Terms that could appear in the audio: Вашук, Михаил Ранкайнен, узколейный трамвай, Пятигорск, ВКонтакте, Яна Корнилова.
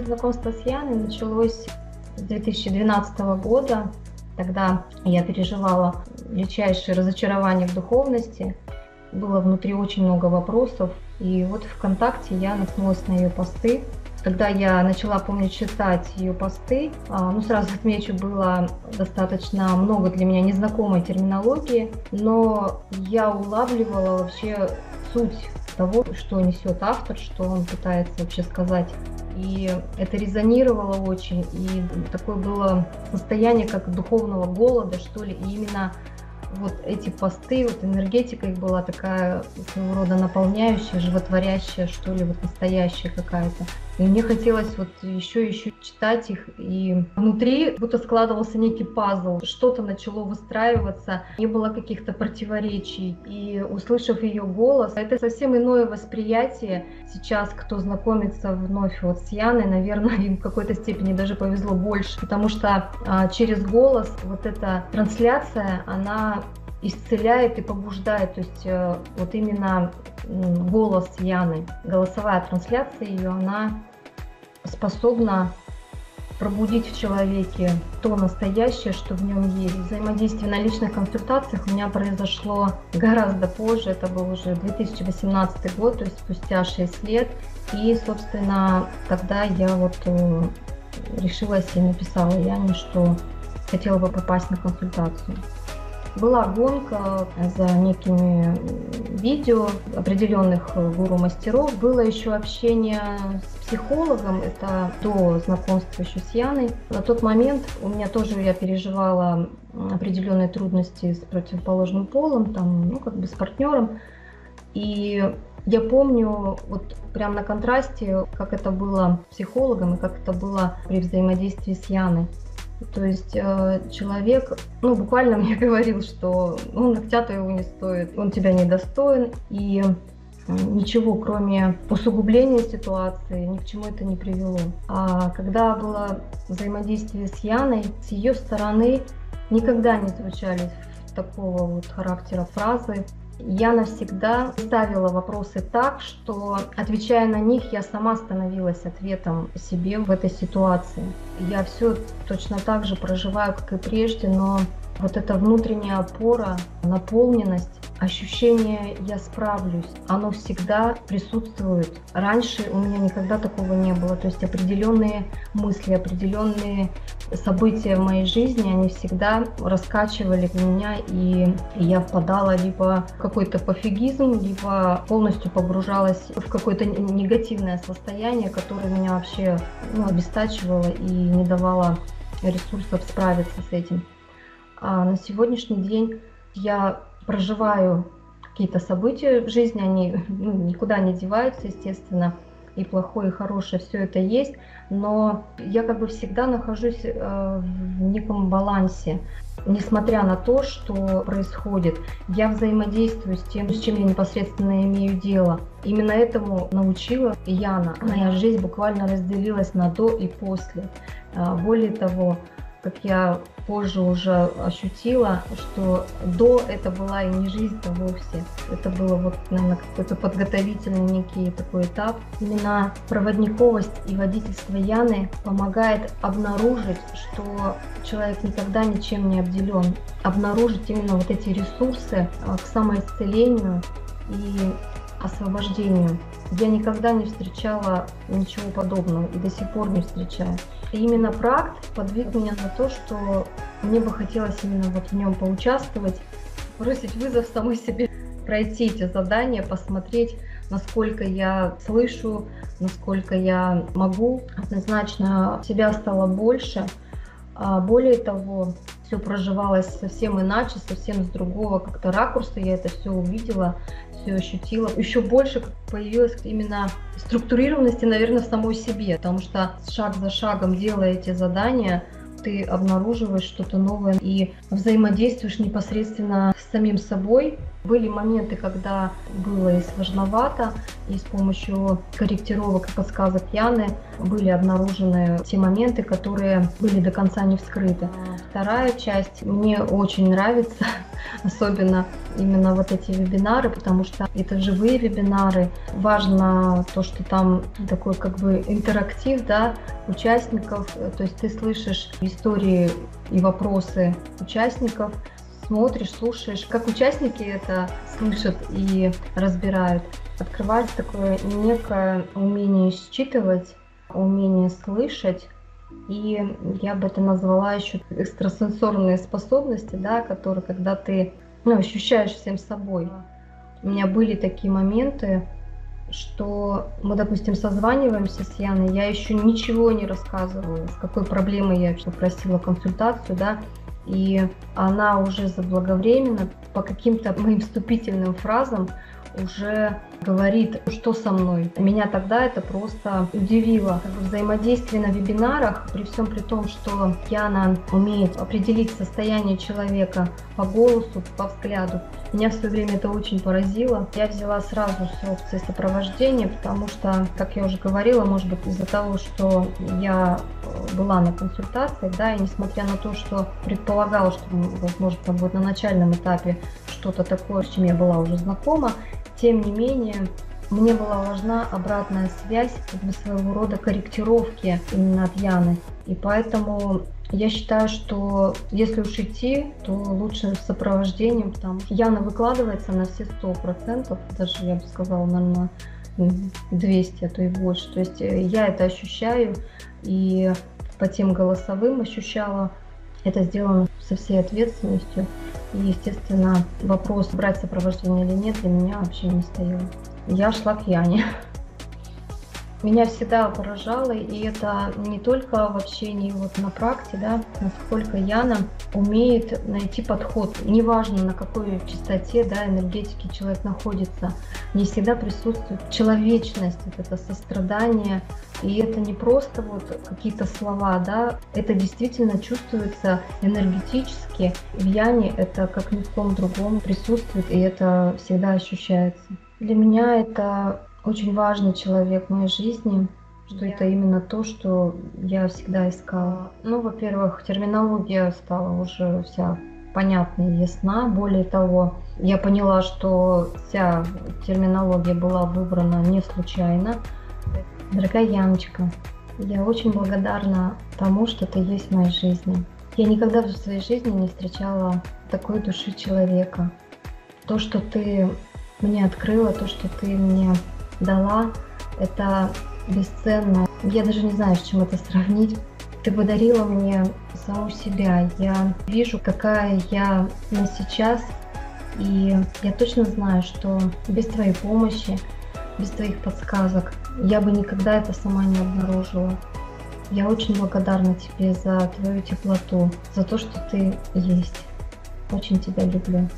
Первое знакомство с Яной началось с 2012 года. Тогда я переживала величайшее разочарование в духовности. Было внутри очень много вопросов. И вот ВКонтакте я наткнулась на ее посты. Когда я начала, помню, читать ее посты, сразу отмечу, было достаточно много для меня незнакомой терминологии, но я улавливала вообще суть того, что несет автор, что он пытается вообще сказать. И это резонировало очень, и такое было состояние как духовного голода, что ли, и именно вот эти посты, вот энергетика их была такая своего рода наполняющая, животворящая, что ли, вот настоящая какая-то. И мне хотелось вот еще читать их, и внутри будто складывался некий пазл, что-то начало выстраиваться, не было каких-то противоречий. И услышав ее голос, это совсем иное восприятие. Сейчас, кто знакомится вновь вот с Яной, наверное, им в какой-то степени даже повезло больше, потому что через голос вот эта трансляция, она исцеляет и побуждает, то есть вот именно голос Яны, голосовая трансляция ее, она способна пробудить в человеке то настоящее, что в нем есть. Взаимодействие на личных консультациях у меня произошло гораздо позже, это был уже 2018 год, то есть спустя 6 лет. И, собственно, тогда я вот решилась и написала Яне, что хотела бы попасть на консультацию. Была гонка за некими видео определенных гуру-мастеров. Было еще общение с психологом, это до знакомства еще с Яной. На тот момент у меня тоже, я переживала определенные трудности с противоположным полом, там, с партнером. И я помню вот прям на контрасте, как это было с психологом и как это было при взаимодействии с Яной. То есть человек, буквально мне говорил, что ногтя-то его не стоит, он тебя недостоин, и ничего, кроме усугубления ситуации, ни к чему это не привело. А когда было взаимодействие с Яной, с ее стороны никогда не звучали такого вот характера фразы. Яна всегда ставила вопросы так, что, отвечая на них, я сама становилась ответом себе в этой ситуации. Я все точно так же проживаю, как и прежде, но вот эта внутренняя опора, наполненность, ощущение «я справлюсь», оно всегда присутствует. Раньше у меня никогда такого не было, то есть определенные мысли, определенные события в моей жизни, они всегда раскачивали меня, и я впадала либо в какой-то пофигизм, либо полностью погружалась в какое-то негативное состояние, которое меня вообще обестачивало и не давало ресурсов справиться с этим. А на сегодняшний день я проживаю какие-то события в жизни, они никуда не деваются, естественно, и плохое, и хорошее, все это есть, но я как бы всегда нахожусь в неком балансе, несмотря на то, что происходит. Я взаимодействую с тем, с чем я непосредственно имею дело. Именно этому научила Яна. Моя жизнь буквально разделилась на до и после. Более того, как я позже уже ощутила, что до это была и не жизнь-то вовсе. Это было вот, наверное, какой-то подготовительный некий такой этап. Именно проводниковость и водительство Яны помогает обнаружить, что человек никогда ничем не обделен. Обнаружить именно вот эти ресурсы к самоисцелению и освобождению. Я никогда не встречала ничего подобного и до сих пор не встречаю. И именно практ подвиг меня на то, что мне бы хотелось именно вот в нем поучаствовать, бросить вызов самой себе, пройти эти задания, посмотреть, насколько я слышу, насколько я могу. Однозначно себя стало больше. Более того, все проживалось совсем иначе, совсем с другого как-то ракурса. Я это все увидела, все ощутила. Еще больше появилась именно структурированности, наверное, в самой себе, потому что шаг за шагом, делая эти задания, ты обнаруживаешь что-то новое и взаимодействуешь непосредственно с самим собой. Были моменты, когда было и сложновато, и с помощью корректировок и подсказок Яны были обнаружены те моменты, которые были до конца не вскрыты. Вторая часть мне очень нравится, особенно именно вот эти вебинары, потому что это живые вебинары. Важно то, что там такой как бы интерактив, да, участников, то есть ты слышишь истории и вопросы участников, смотришь, слушаешь, как участники это слышат и разбирают. Открывается такое некое умение считывать, умение слышать. И я бы это назвала еще экстрасенсорные способности, да, которые, когда ты ощущаешь всем собой. У меня были такие моменты, что мы, допустим, созваниваемся с Яной, я еще ничего не рассказываю, с какой проблемой я попросила консультацию, да, и она уже заблаговременно по каким-то моим вступительным фразам уже говорит, что со мной. Меня тогда это просто удивило. Взаимодействие на вебинарах, при всем при том, что Яна умеет определить состояние человека по голосу, по взгляду, меня все время это очень поразило. Я взяла сразу все опции сопровождения, потому что, как я уже говорила, может быть, из-за того, что я была на консультации, да, и несмотря на то, что предполагала, что, возможно, там будет на начальном этапе что-то такое, с чем я была уже знакома, тем не менее, мне была важна обратная связь, как бы своего рода корректировки именно от Яны. И поэтому я считаю, что если уж идти, то лучше с сопровождением, потому что Яна выкладывается на все 100%, даже, я бы сказала, наверное, 200, а то и больше. То есть я это ощущаю, и по тем голосовым ощущала, это сделано со всей ответственностью. И, естественно, вопрос, брать сопровождение или нет, для меня вообще не стоял. Я шла к Яне. Меня всегда поражало, и это не только в общении вот на практике, да, насколько Яна умеет найти подход. Неважно, на какой частоте, да, энергетики человек находится, не всегда присутствует человечность, вот это сострадание. И это не просто вот какие-то слова, да, это действительно чувствуется энергетически. В Яне это как ни в ком другом присутствует, и это всегда ощущается. Для меня это очень важный человек в моей жизни, что это именно то, что я всегда искала. Ну, во-первых, терминология стала уже вся понятна и ясна. Более того, я поняла, что вся терминология была выбрана не случайно. Дорогая Яночка, я очень благодарна тому, что ты есть в моей жизни. Я никогда в своей жизни не встречала такой души человека. То, что ты мне открыла, то, что ты мне дала, это бесценно. Я даже не знаю, с чем это сравнить. Ты подарила мне саму себя. Я вижу, какая я на сейчас. И я точно знаю, что без твоей помощи, без твоих подсказок я бы никогда это сама не обнаружила. Я очень благодарна тебе за твою теплоту, за то, что ты есть. Очень тебя люблю.